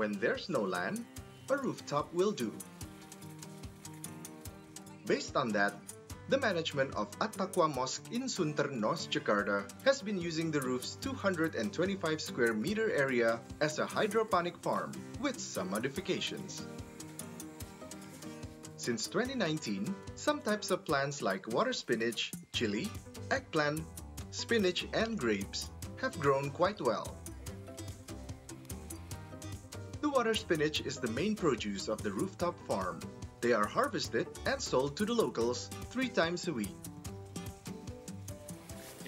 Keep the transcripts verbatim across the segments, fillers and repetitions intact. when there's no land, a rooftop will do. Based on that, the management of At-Taqwa Mosque in Sunter Nos, Jakarta has been using the roof's two hundred twenty-five square meter area as a hydroponic farm with some modifications. Since twenty nineteen, some types of plants like water spinach, chili, eggplant, spinach and grapes have grown quite well. The water spinach is the main produce of the rooftop farm. They are harvested and sold to the locals three times a week.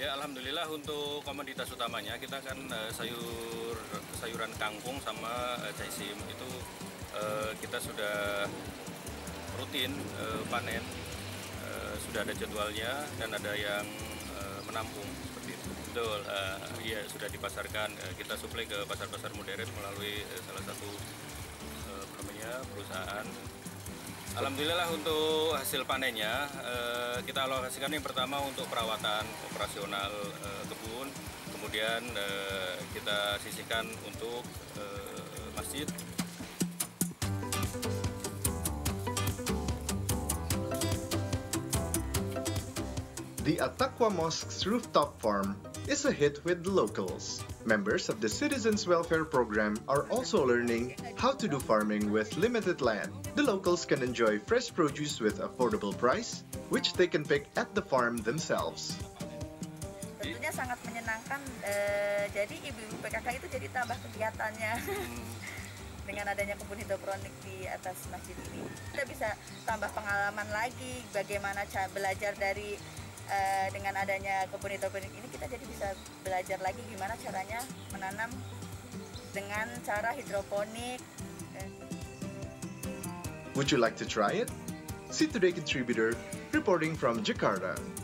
Ya, alhamdulillah untuk komoditas utamanya kita kan uh, sayur sayuran kangkung sama uh, caisim itu uh, kita sudah rutin uh, panen, uh, sudah ada jadwalnya dan ada yang uh, menampung seperti itu. Betul, uh, ya sudah dipasarkan. Uh, kita suplai ke pasar-pasar modern melalui uh, salah satu uh, namanya perusahaan. Alhamdulillah untuk hasil panennya eh, kita alokasikan yang pertama untuk perawatan operasional eh, kebun, kemudian eh, kita sisihkan untuk eh, masjid. The At-Taqwa Mosque's rooftop farm is a hit with the locals. Members of the Citizens Welfare Program are also learning how to do farming with limited land. The locals can enjoy fresh produce with affordable price, which they can pick at the farm themselves. Tentunya sangat menyenangkan. Eh, jadi ibu-ibu P K K itu jadi tambah kegiatannya dengan adanya kebun hidroponik di atas masjid ini. Kita bisa tambah pengalaman lagi bagaimana cara belajar dari Uh, dengan adanya kebun hidroponik ini kita jadi bisa belajar lagi gimana caranya menanam dengan cara hidroponik. Would you like to try it? SEA Today contributor reporting from Jakarta.